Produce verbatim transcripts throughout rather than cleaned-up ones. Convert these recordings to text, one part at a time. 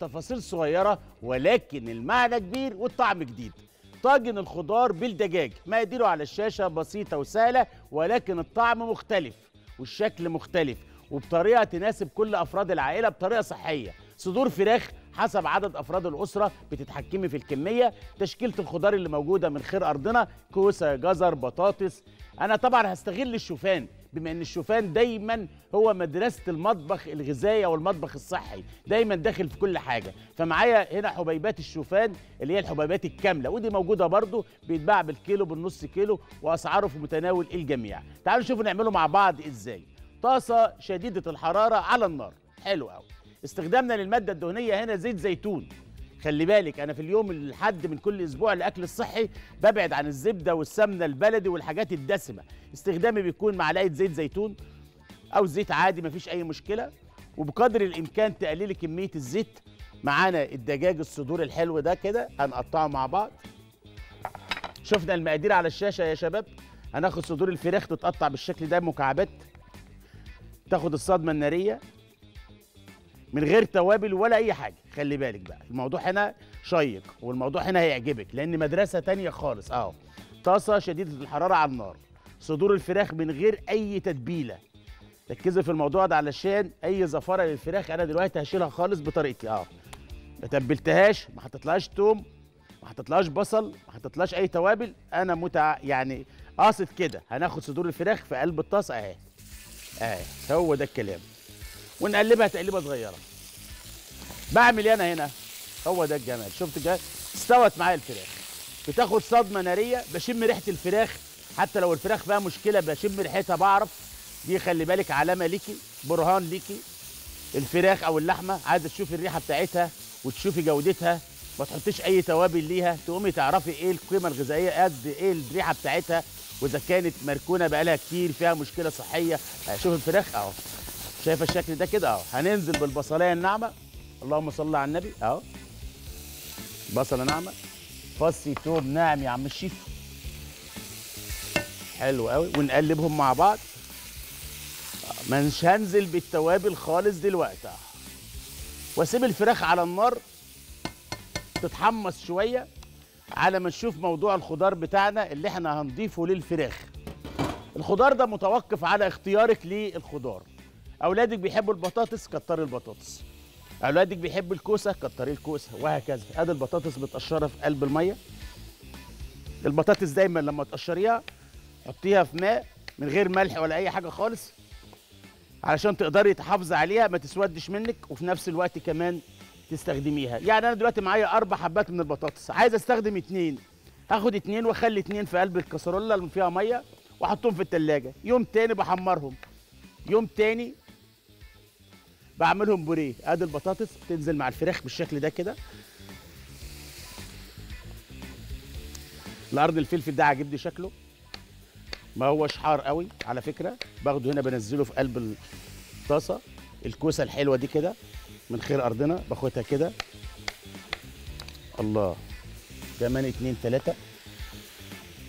تفاصيل صغيرة ولكن المعنى كبير والطعم جديد. طاجن الخضار بالدجاج، مقاديره على الشاشة بسيطة وسهلة ولكن الطعم مختلف والشكل مختلف وبطريقة تناسب كل أفراد العائلة بطريقة صحية. صدور فراخ حسب عدد أفراد الأسرة، بتتحكمي في الكمية، تشكيلة الخضار اللي موجودة من خير أرضنا، كوسة، جزر، بطاطس. أنا طبعا هستغل الشوفان بما ان الشوفان دايما هو مدرسه المطبخ الغذائي والمطبخ الصحي، دايما داخل في كل حاجه. فمعايا هنا حبيبات الشوفان اللي هي الحبيبات الكامله، ودي موجوده برده، بيتباع بالكيلو بالنص كيلو واسعاره في متناول الجميع. تعالوا نشوفوا نعمله مع بعض ازاي. طاسه شديده الحراره على النار، حلو قوي. استخدامنا للماده الدهنيه هنا زيت زيتون. خلي بالك انا في اليوم الحد من كل اسبوع الاكل الصحي ببعد عن الزبده والسمنه البلدي والحاجات الدسمه. استخدامي بيكون معلقه زيت زيتون او زيت عادي مفيش اي مشكله، وبقدر الامكان تقللي كميه الزيت. معانا الدجاج الصدور الحلو ده كده هنقطعه مع بعض. شفنا المقادير على الشاشه يا شباب. هناخد صدور الفراخ تتقطع بالشكل ده مكعبات، تاخد الصدمه الناريه من غير توابل ولا اي حاجه. خلي بالك بقى الموضوع هنا شيق والموضوع هنا هيعجبك لان مدرسه تانية خالص اهو. طاسه شديده الحراره على النار، صدور الفراخ من غير اي تتبيله. ركزي في الموضوع ده علشان اي زفاره للفراخ انا دلوقتي هشيلها خالص بطريقتي اهو. ما تبلتهاش، ما حطيتلهاش توم، ما حطيتلهاش بصل، ما حطيتلهاش اي توابل، انا متع يعني قاصد كده. هناخد صدور الفراخ في قلب الطاسه اهي اهي، هو ده الكلام، ونقلبها تقليبه صغيره. بعمل انا هنا هو ده الجمال. شفت كده استوت معايا الفراخ، بتاخد صدمه ناريه، بشم ريحه الفراخ حتى لو الفراخ فيها مشكله بشم ريحتها بعرف. دي خلي بالك علامه ليكي، برهان ليكي. الفراخ او اللحمه عايزه تشوفي الريحه بتاعتها وتشوفي جودتها، ما تحطيش اي توابل ليها، تقومي تعرفي ايه القيمه الغذائيه قد ايه الريحه بتاعتها، واذا كانت مركونه بقالها كتير فيها مشكله صحيه. شوفي الفراخ اهو، شايفه الشكل ده كده اهو. هننزل بالبصلايه الناعمه، اللهم صل على النبي اهو، بصله ناعمه، فص توم ناعم يا عم الشيف، حلو قوي، ونقلبهم مع بعض. مش هنزل بالتوابل خالص دلوقتي اهو، واسيب الفراخ على النار تتحمص شويه على ما نشوف موضوع الخضار بتاعنا اللي احنا هنضيفه للفراخ. الخضار ده متوقف على اختيارك للخضار. أولادك بيحبوا البطاطس كتري البطاطس، أولادك بيحبوا الكوسة كتري الكوسة، وهكذا. أدي البطاطس متقشرة في قلب المية. البطاطس دايما لما تقشريها حطيها في ماء من غير ملح ولا أي حاجة خالص علشان تقدري تحافظي عليها ما تسودش منك، وفي نفس الوقت كمان تستخدميها. يعني أنا دلوقتي معايا أربع حبات من البطاطس، عايز أستخدم اتنين، هاخد اتنين وأخلي اتنين في قلب الكاسرولة اللي فيها مية وأحطهم في التلاجة. يوم تاني بحمرهم، يوم تاني بعملهم بوريه. ادي البطاطس تنزل مع الفراخ بالشكل ده كده. القرن الفلفل ده عاجبني شكله، ما هوش حار قوي على فكره، باخده هنا بنزله في قلب الطاسه. الكوسه الحلوه دي كده من خير ارضنا باخدها كده، الله، كمان اتنين تلاته.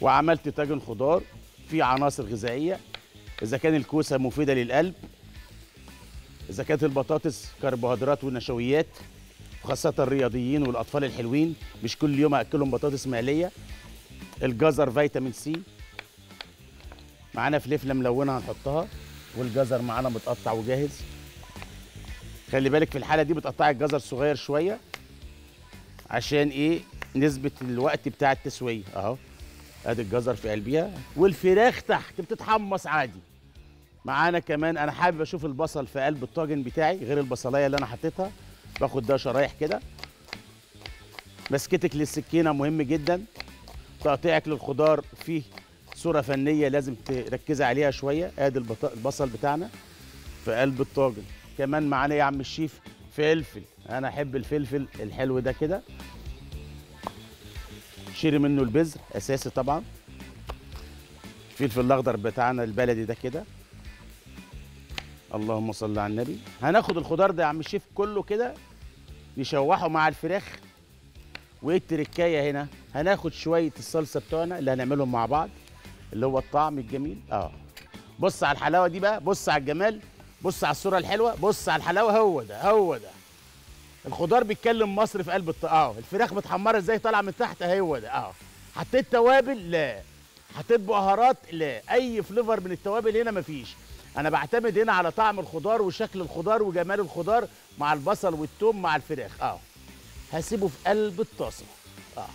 وعملت طاجن خضار فيه عناصر غذائيه. إذا كان الكوسة مفيدة للقلب، إذا كانت البطاطس كربوهيدرات ونشويات، وخاصة الرياضيين والأطفال الحلوين مش كل يوم هأكلهم بطاطس مقلية. الجزر فيتامين سي، معانا فلفلة ملونة هنحطها، والجزر معانا متقطع وجاهز. خلي بالك في الحالة دي بتقطعي الجزر صغير شوية عشان إيه؟ نسبة الوقت بتاع التسوية أهو. ادي الجزر في قلبيها والفراخ تحت بتتحمص عادي. معانا كمان انا حابب اشوف البصل في قلب الطاجن بتاعي غير البصلايه اللي انا حطيتها، باخد ده شرايح كده. مسكتك للسكينه مهم جدا، تقطيعك للخضار فيه صوره فنيه لازم تركزي عليها شويه. ادي البصل بتاعنا في قلب الطاجن. كمان معانا يا عم الشيف فلفل، انا احب الفلفل الحلو ده كده، شيري منه البذر اساسي طبعا. الفلفل الاخضر بتاعنا البلدي ده كده، اللهم صل على النبي. هناخد الخضار ده يا عم الشيف كله كده نشوحه مع الفراخ. وايه التركايه هنا؟ هناخد شويه الصلصه بتوعنا اللي هنعملهم مع بعض اللي هو الطعم الجميل اه. بص على الحلاوه دي بقى، بص على الجمال، بص على الصوره الحلوه، بص على الحلاوه. هو ده هو ده الخضار بيتكلم مصر في قلب الطاقه. اهو الفراخ متحمره ازاي طالعه من تحت، اهو ده اهو. حطيت توابل؟ لا. حطيت بهارات؟ لا. اي فليفر من التوابل هنا مفيش. انا بعتمد هنا على طعم الخضار وشكل الخضار وجمال الخضار مع البصل والثوم مع الفراخ. اهو هسيبه في قلب الطاسه. اه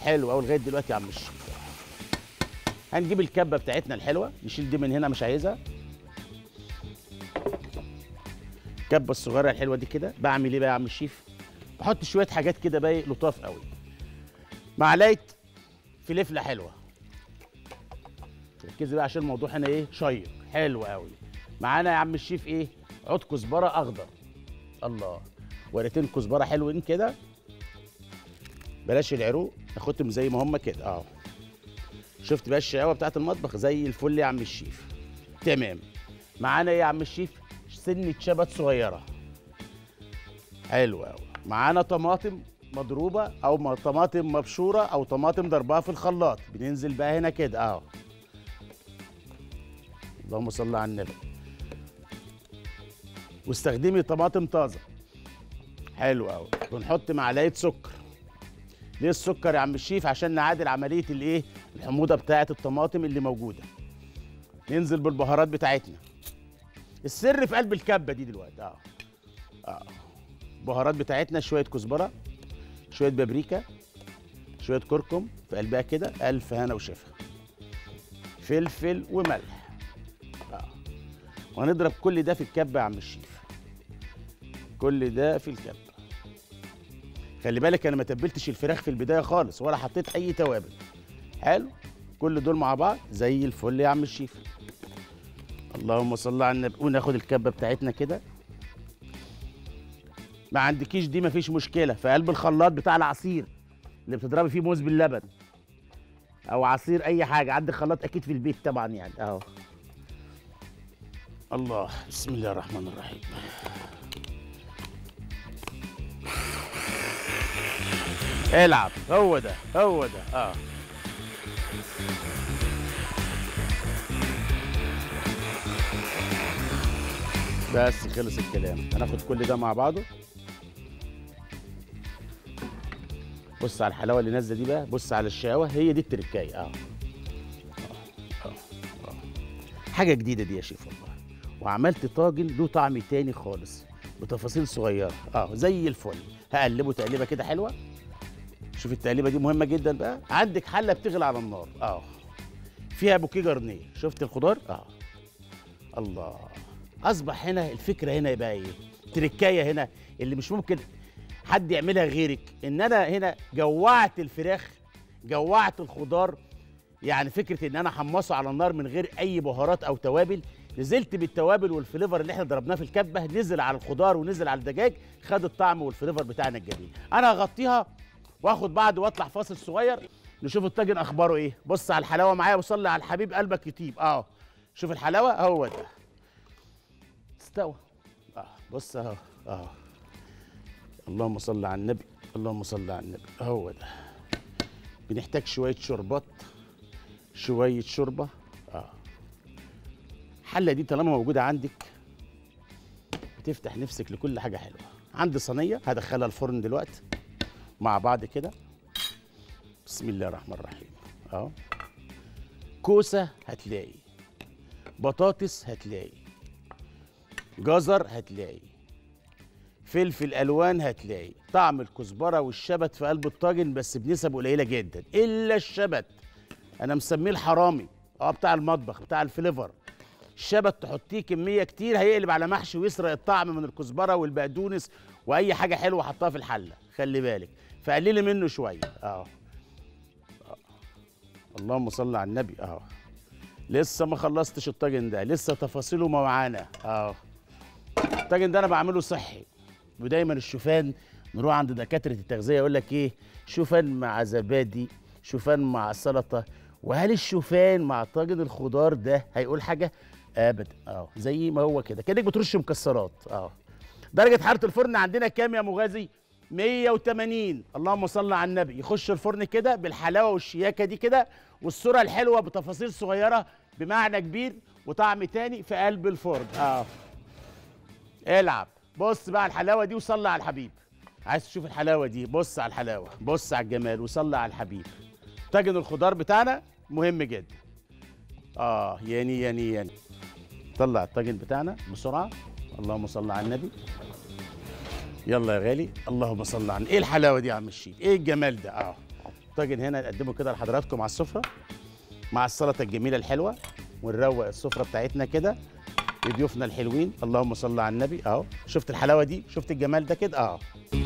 حلو اهو لغايه دلوقتي يا عم الشيخ. هنجيب الكبه بتاعتنا الحلوه، نشيل دي من هنا مش عايزها. الكبه الصغيره الحلوه دي كده. بعمل ايه بقى يا عم الشيف؟ بحط شويه حاجات كده بقى لطاف قوي. معلقه فلفله حلوه، ركزي بقى عشان الموضوع هنا ايه شيق. حلو قوي. معانا يا عم الشيف ايه؟ عود كزبره اخضر. الله، ورقتين كزبره حلوين كده، بلاش العروق، ناخدهم زي ما هم كده اهو. شفت بقى الشقاوه بتاعت المطبخ؟ زي الفل يا عم الشيف. تمام. معانا ايه يا عم الشيف؟ سنه شبت صغيره. حلو قوي. معانا طماطم مضروبه او طماطم مبشوره او طماطم ضربها في الخلاط، بننزل بقى هنا كده اهو. اللهم صل على النبي. واستخدمي طماطم طازه. حلو قوي. ونحط معلقه سكر. ليه السكر يا عم الشيف؟ عشان نعادل عمليه الايه؟ الحموضه بتاعه الطماطم اللي موجوده. ننزل بالبهارات بتاعتنا. السر في قلب الكبه دي دلوقتي اه اه البهارات بتاعتنا شويه كزبره، شويه بابريكا، شويه كركم في قلبها كده، الف هنا وشفا، فلفل وملح. اه وهنضرب كل ده في الكبه يا عم الشيف، كل ده في الكبه. خلي بالك انا ما تبلتش الفراخ في البدايه خالص ولا حطيت اي توابل. حلو. كل دول مع بعض زي الفل يا عم الشيف. اللهم صل على النبي. وناخد الكبه بتاعتنا كده. ما عندكيش دي مفيش مشكله، في قلب الخلاط بتاع العصير اللي بتضربي فيه موز باللبن او عصير اي حاجه، عندك خلاط اكيد في البيت طبعا يعني اهو. الله، بسم الله الرحمن الرحيم. العب، هو ده هو ده اه بس خلص الكلام. هناخد كل ده مع بعضه. بص على الحلاوه اللي نازله دي بقى، بص على الشقاوه، هي دي التركايه. اه حاجه جديده دي يا شيف والله. وعملت طاجن له طعم تاني خالص بتفاصيل صغيره. اه زي الفل. هقلبه تقليبه كده حلوه. شوف التقليبه دي مهمه جدا بقى. عندك حله بتغلي على النار اه فيها بوكيه جرنيه. شفت الخضار؟ اه الله. اصبح هنا الفكره هنا يبقى ايه؟ تركايه هنا اللي مش ممكن حد يعملها غيرك، ان انا هنا جوعت الفراخ، جوعت الخضار. يعني فكره ان انا حمصه على النار من غير اي بهارات او توابل، نزلت بالتوابل والفليفر اللي احنا ضربناه في الكبه، نزل على الخضار ونزل على الدجاج، خد الطعم والفليفر بتاعنا الجميل. انا هغطيها واخد بعض واطلع فاصل صغير نشوف الطاجن اخباره ايه. بص على الحلاوه معايا وصلي على الحبيب قلبك يطيب. اه شوف الحلاوه اهو ده. استوى. اه بص اهو اهو. اللهم صل على النبي، اللهم صل على النبي. اهو ده. بنحتاج شويه شربات، شويه شوربه. اه الحله دي طالما موجوده عندك بتفتح نفسك لكل حاجه حلوه. عندي صينيه هدخلها الفرن دلوقتي مع بعض كده. بسم الله الرحمن الرحيم. اهو كوسه هتلاقي، بطاطس هتلاقي، جزر هتلاقي، فلفل الوان هتلاقي. طعم الكزبره والشبت في قلب الطاجن بس بنسب قليله جدا، الا الشبت انا مسميه الحرامي اه بتاع المطبخ بتاع الفليفر. الشبت تحطيه كميه كتير هيقلب على محشي ويسرق الطعم من الكزبره والبقدونس واي حاجه حلوه حطها في الحله، خلي بالك، فقللي منه شويه اهو. اللهم صل على النبي اهو. لسه ما خلصتش الطاجن ده، لسه تفاصيله ما معانا اهو. الطاجن ده انا بعمله صحي، ودايما الشوفان نروح عند دكاتره التغذيه يقول لك ايه؟ شوفان مع زبادي، شوفان مع سلطه. وهل الشوفان مع طاجن الخضار ده هيقول حاجه؟ ابدا. اه زي ما هو كده كانك بترش مكسرات. اه درجه حراره الفرن عندنا كام يا مغازي؟ مية وتمانين. اللهم صل على النبي. يخش الفرن كده بالحلاوه والشياكه دي كده والصوره الحلوه بتفاصيل صغيره بمعنى كبير وطعم تاني في قلب الفرن. اه العب. بص بقى الحلاوه دي وصلي على الحبيب. عايز تشوف الحلاوه دي، بص على الحلاوه، بص على الجمال، وصلي على الحبيب. طاجن الخضار بتاعنا مهم جدا. اه يعني يعني يعني طلع الطاجن بتاعنا بسرعه. اللهم صل على النبي. يلا يا غالي، اللهم صل على. ايه الحلاوه دي يا عم الشيخ، ايه الجمال ده. اه الطاجن هنا نقدمه كده لحضراتكم على السفره مع السلطه الجميله الحلوه، ونروق السفره بتاعتنا كده لضيوفنا الحلوين. اللهم صل على النبي. اهو شفت الحلاوه دي، شفت الجمال ده كده. اه